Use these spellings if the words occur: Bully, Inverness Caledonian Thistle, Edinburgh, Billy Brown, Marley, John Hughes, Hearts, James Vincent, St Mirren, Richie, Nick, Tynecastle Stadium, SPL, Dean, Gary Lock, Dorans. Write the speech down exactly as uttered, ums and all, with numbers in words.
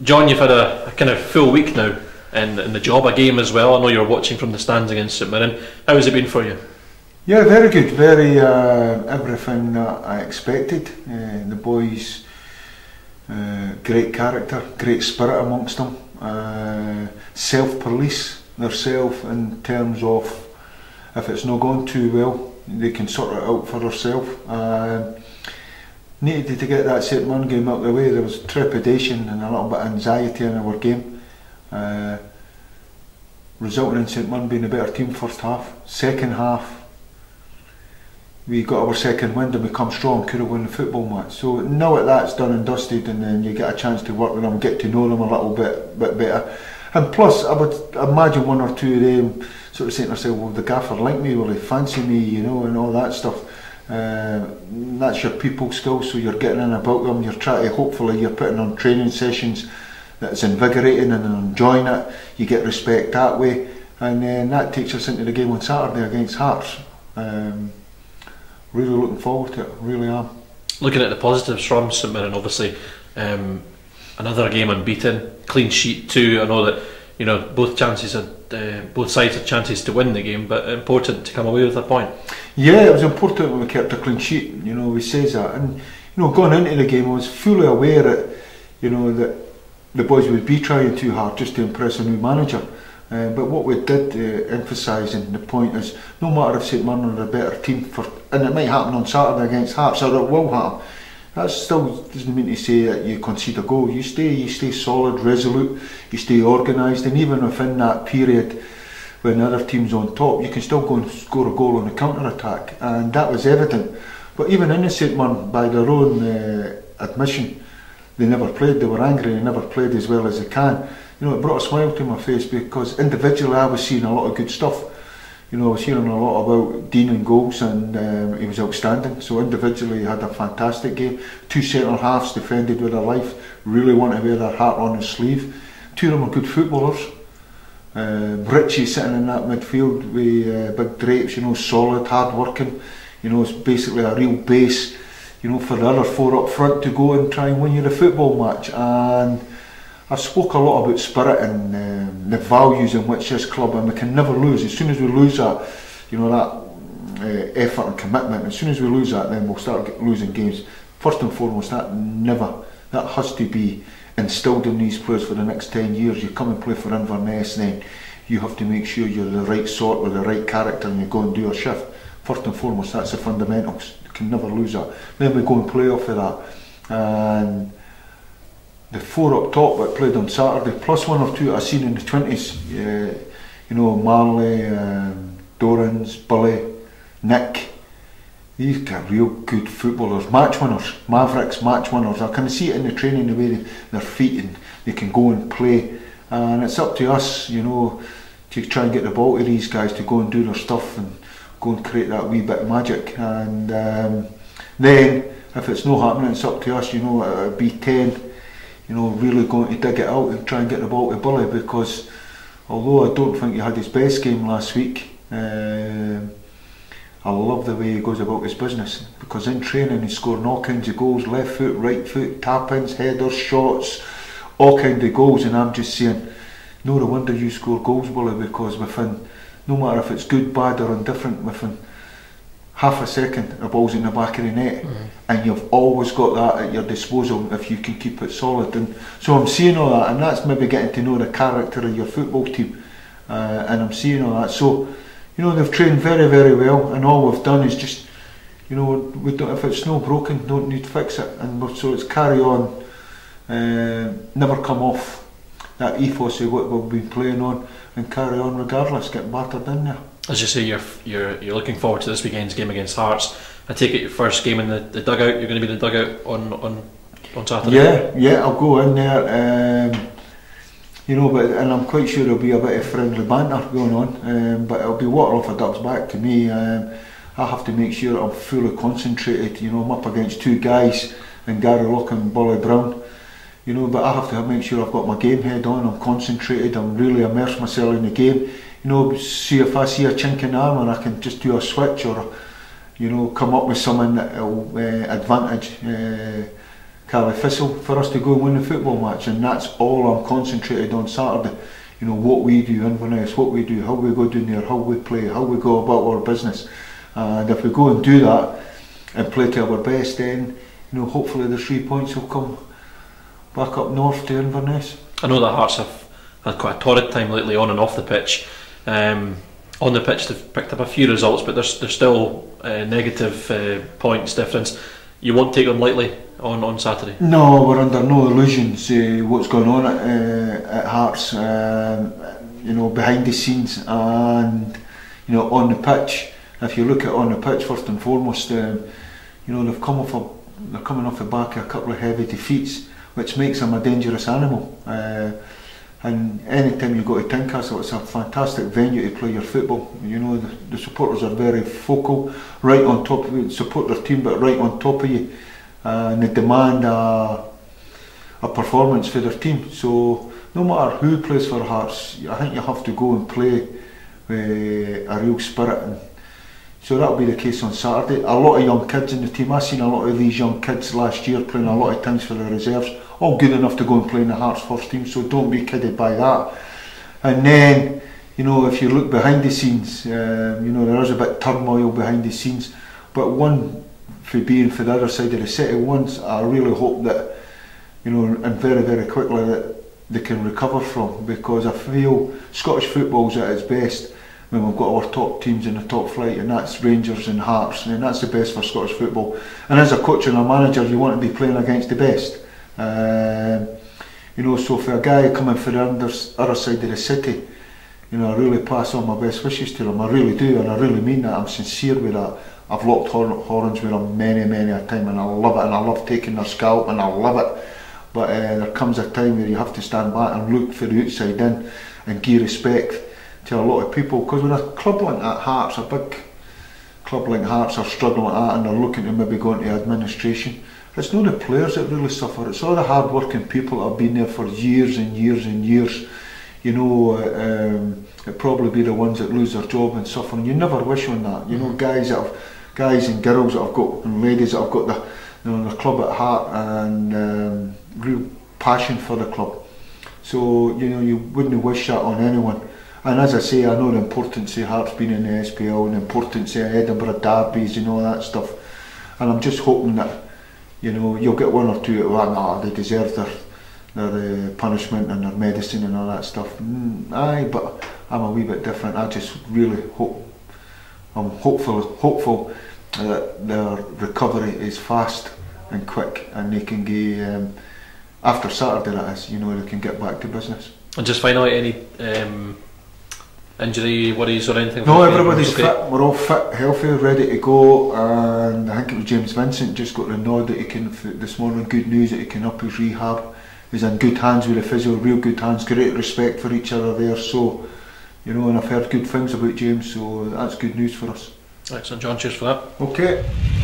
John, you've had a, a kind of full week now in, in the job, a game as well. I know you're watching from the stands against St Mirren. How has it been for you? Yeah, very good. Very uh, everything that I expected. Uh, the boys, uh, great character, great spirit amongst them. Uh, self-police themselves in terms of if it's not going too well, they can sort it out for themselves. Uh, needed to get that St Mirren game out of the way. There was trepidation and a little bit of anxiety in our game. Uh, resulting in St Mirren being a better team first half. Second half, we got our second wind and we come strong, could have won the football match. So now that that's done and dusted, and then you get a chance to work with them, get to know them a little bit, bit better. And plus, I would imagine one or two of them sort of saying to themselves, well, the gaffer liked me, well, they fancy me, you know, and all that stuff. Uh, that's your people skill, so you're getting in about them, you're trying to, hopefully, you're putting on training sessions that's invigorating and enjoying it. You get respect that way. And then that takes us into the game on Saturday against Hearts. Um, Really looking forward to it, really am. Looking at the positives from St Mirren, obviously, um, another game unbeaten, clean sheet too. I know that, you know, both chances had, uh, both sides had chances to win the game, but important to come away with a point. Yeah, it was important when we kept a clean sheet. You know, we says that, and you know, going into the game, I was fully aware that, you know, that the boys would be trying too hard just to impress a new manager. Uh, but what we did uh, emphasise, and the point is, no matter if St Mirren are a better team, for, and it might happen on Saturday against Hearts, or it will happen, that still doesn't mean to say that you concede a goal. You stay, you stay solid, resolute, you stay organised, and even within that period when the other team's on top, you can still go and score a goal on a counter-attack, and that was evident. But even in the St Mirren, by their own uh, admission, they never played, they were angry, they never played as well as they can. You know, it brought a smile to my face because individually I was seeing a lot of good stuff. You know, I was hearing a lot about Dean and goals, and um, he was outstanding. So individually he had a fantastic game. Two centre halves defended with their life, really wanted to wear their heart on his sleeve. Two of them are good footballers. Uh, Richie sitting in that midfield with uh, big drapes, you know, solid, hard working. You know, it's basically a real base, you know, for the other four up front to go and try and win you the football match. And I've spoke a lot about spirit and um, the values in which this club, and we can never lose. As soon as we lose that, you know, that uh, effort and commitment, as soon as we lose that, then we'll start losing games. First and foremost, that never, that has to be instilled in these players for the next ten years. You come and play for Inverness, then you have to make sure you're the right sort with the right character and you go and do your shift. First and foremost, that's the fundamentals. You can never lose that. Then we go and play off of that. And the four up top that played on Saturday, plus one or two I've seen in the twenties, uh, you know, Marley, um, Dorans, Bully, Nick, these are real good footballers, match winners, mavericks, match winners. I can see it in the training, the way they, their feet, and they can go and play, and it's up to us, you know, to try and get the ball to these guys to go and do their stuff and go and create that wee bit of magic. And um, then if it's not happening, it's up to us, you know, it'll be ten. You know, really going to dig it out and try and get the ball to Bully, because although I don't think he had his best game last week, uh, I love the way he goes about his business, because in training he scored all kinds of goals, left foot, right foot, tap-ins, headers, shots, all kinds of goals, and I'm just saying, no wonder you score goals, Bully, because within, no matter if it's good, bad or indifferent, within half a second, the ball's in the back of the net, mm-hmm. and you've always got that at your disposal if you can keep it solid. And so I'm seeing all that, and that's maybe getting to know the character of your football team, uh, and I'm seeing all that. So, you know, they've trained very, very well, and all we've done is just, you know, we don't, if it's not broken, don't need to fix it. And so it's carry on, uh, never come off that ethos of what we've been playing on, and carry on regardless, get battered in there. As you say, you're, you're you're looking forward to this weekend's game against Hearts. I take it your first game in the, the dugout. You're going to be in the dugout on on, on Saturday. Yeah, yeah, I'll go in there. Um, you know, but and I'm quite sure there'll be a bit of friendly banter going on. Um, but it'll be water off a duck's back to me. Um, I have to make sure I'm fully concentrated. You know, I'm up against two guys, and Gary Lock and Billy Brown. You know, but I have to make sure I've got my game head on. I'm concentrated. I'm really immersed myself in the game. You know, see if I see a chink in the armour, I can just do a switch, or, you know, come up with something that will uh, advantage uh, Caledonian Thistle for us to go and win the football match, and that's all I'm concentrated on Saturday. You know, what we do, Inverness, what we do, how we go down there, how we play, how we go about our business. And if we go and do that and play to our best, then, you know, hopefully the three points will come back up north to Inverness. I know that Hearts have had quite a torrid time lately on and off the pitch. Um, on the pitch they've picked up a few results, but there's, there's still uh, negative uh, points difference. You won't take them lightly on, on Saturday? No, we're under no illusions uh, what's going on at, uh, at Hearts, um, you know, behind the scenes and, you know, on the pitch. If you look at on the pitch first and foremost, um, you know, they've come off a, they're coming off the back of a couple of heavy defeats, which makes them a dangerous animal. Uh, and any time you go to Tynecastle, it's a fantastic venue to play your football. You know, the, the supporters are very focal, right on top of you, support their team, but right on top of you. Uh, and they demand a, a performance for their team. So no matter who plays for Hearts, I think you have to go and play with a real spirit. And so that'll be the case on Saturday. A lot of young kids in the team. I've seen a lot of these young kids last year playing a lot of times for the reserves. All good enough to go and play in the Hearts first team, so don't be kidded by that. And then, you know, if you look behind the scenes, um, you know, there is a bit of turmoil behind the scenes. But one, for being for the other side of the city once, I really hope that, you know, and very, very quickly that they can recover from, because I feel Scottish football's at its best when we've got our top teams in the top flight, and that's Rangers and Hearts, and that's the best for Scottish football. And as a coach and a manager, you want to be playing against the best. Um, you know, so for a guy coming from the other side of the city, you know, I really pass on my best wishes to him. I really do, and I really mean that. I'm sincere with that. I've locked horns with them many, many a time, and I love it, and I love taking their scalp, and I love it. But uh, there comes a time where you have to stand back and look for the outside in and give respect to a lot of people, because when a club like that, Hearts, a big club like Hearts, are struggling like that and they're looking to maybe go into administration, it's not the players that really suffer, it's all the hard working people that have been there for years and years and years. You know, um, it'd probably be the ones that lose their job and suffer, and you never wish on that. You know, guys that have, guys and girls that have got, and ladies that have got the, you know, the club at heart and um, real passion for the club. So, you know, you wouldn't wish that on anyone. And as I say, I know the importance of Hearts being in the S P L and the importance of Edinburgh Derbies and all that stuff. And I'm just hoping that, you know, you'll get one or two that, nah, they deserve their, their uh, punishment and their medicine and all that stuff. Mm, aye, but I'm a wee bit different. I just really hope, I'm hopeful, hopeful that their recovery is fast and quick, and they can get, um, after Saturday that is, you know, they can get back to business. And just finally, any... Um injury worries or anything? No, everybody's okay. Fit, we're all fit, healthy, ready to go, and I think it was James Vincent just got the nod that he can, this morning, good news that he can up his rehab. He's in good hands with the physio, real good hands, great respect for each other there, so, you know, and I've heard good things about James, so that's good news for us. Excellent, John, cheers for that. Okay.